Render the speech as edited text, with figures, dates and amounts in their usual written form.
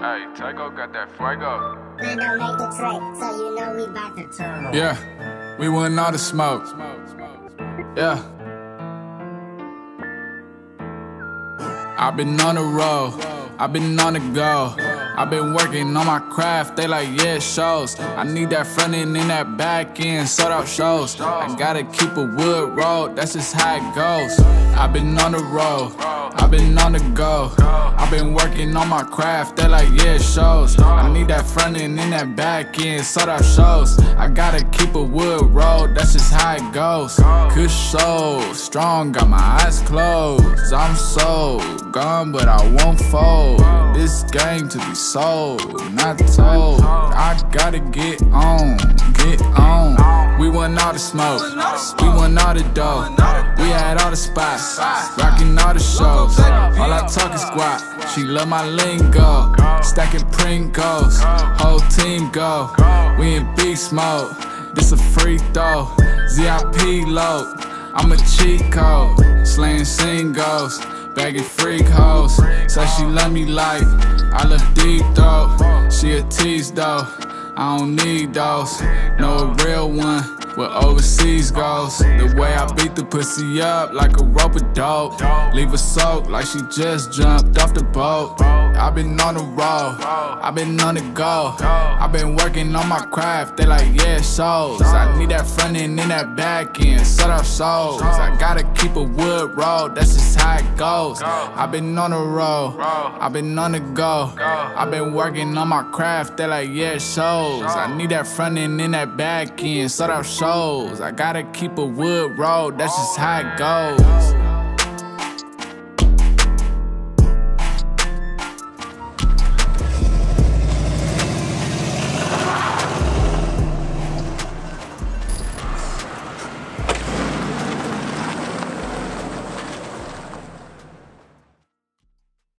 Hey, Tycho got that fuego. They don't make the track, so you know we bout to turn up. Yeah, we want all the smoke. Yeah. I've been on the road, I've been on the go. I've been working on my craft, they like, yeah, it shows. I need that front end and that back end, sold out shows. I gotta keep a wood road, that's just how it goes. I've been on the road, I've been on the go. I've been working on my craft, they like, yeah, it shows. I need that front end and that back end, sold out shows. I gotta keep a wood road, that's just how it goes. Good soul, strong, got my eyes closed. I'm so gone, but I won't fold. This game to be sold, not told. I gotta get on, get on. We want all the smoke, we want all the dough. We had all the spots, rocking all the shows. All I talk is guap, she love my lingo. Stacking Pringles, whole team go. We in beast mode, this a free throw. ZIP load, I'm a cheat code. Slaying singles, bagging freak hoes. Say she love me like I love deep throat. She a tease though, I don't need those. No real one where overseas goes. The way I beat the pussy up like a rope-a-dope. Leave her soaked like she just jumped off the boat. I've been on the road, I've been on the go. I've been working on my craft, they like, yeah, it shows. I need that front end and that back end, set up souls. I gotta keep a wood road, that's just how it goes. I've been on the road, I've been on the go. I've been working on my craft, they like, yeah, it shows. I need that front end and that back end, set up souls. I gotta keep a wood road, that's just how it goes.